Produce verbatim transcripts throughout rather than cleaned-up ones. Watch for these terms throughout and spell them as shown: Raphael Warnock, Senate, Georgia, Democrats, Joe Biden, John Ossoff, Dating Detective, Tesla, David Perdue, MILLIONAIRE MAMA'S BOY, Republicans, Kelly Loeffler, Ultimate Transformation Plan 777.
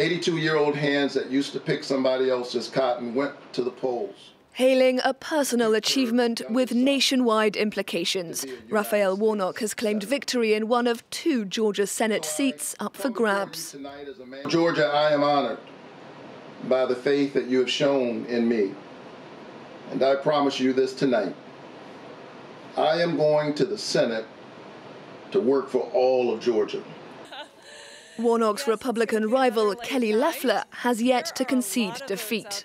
eighty-two-year-old hands that used to pick somebody else's cotton went to the polls. Hailing a personal achievement with nationwide implications, Raphael Warnock has claimed victory in one of two Georgia Senate seats up for grabs. Georgia, I am honored by the faith that you have shown in me. And I promise you this tonight. I am going to the Senate to work for all of Georgia. Warnock's Republican rival, Kelly Loeffler, has yet to concede defeat.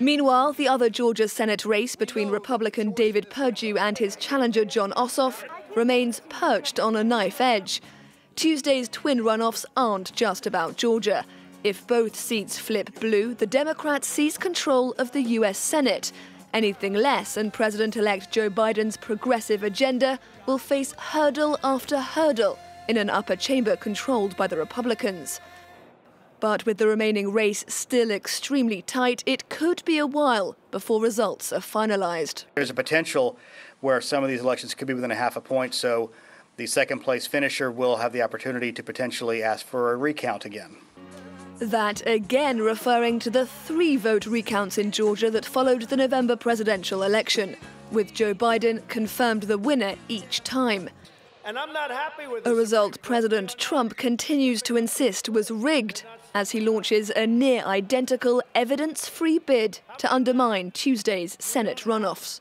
Meanwhile, the other Georgia Senate race between Republican David Perdue and his challenger, John Ossoff, remains perched on a knife edge. Tuesday's twin runoffs aren't just about Georgia. If both seats flip blue, the Democrats seize control of the U S Senate. Anything less, and President-elect Joe Biden's progressive agenda will face hurdle after hurdle in an upper chamber controlled by the Republicans. But with the remaining race still extremely tight, it could be a while before results are finalized. There's a potential where some of these elections could be within a half a point, so the second place finisher will have the opportunity to potentially ask for a recount again. That again referring to the three-vote recounts in Georgia that followed the November presidential election, with Joe Biden confirmed the winner each time. And I'm not happy with a result President Trump continues to insist was rigged as he launches a near-identical evidence-free bid to undermine Tuesday's Senate runoffs.